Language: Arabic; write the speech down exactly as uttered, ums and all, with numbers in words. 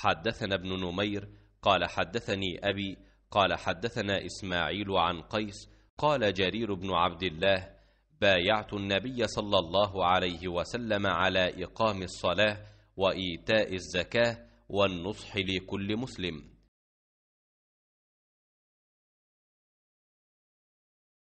حدثنا ابن نمير قال حدثني أبي قال حدثنا إسماعيل عن قيس قال جرير بن عبد الله: بايعت النبي صلى الله عليه وسلم على إقام الصلاة وإيتاء الزكاة والنصح لكل مسلم.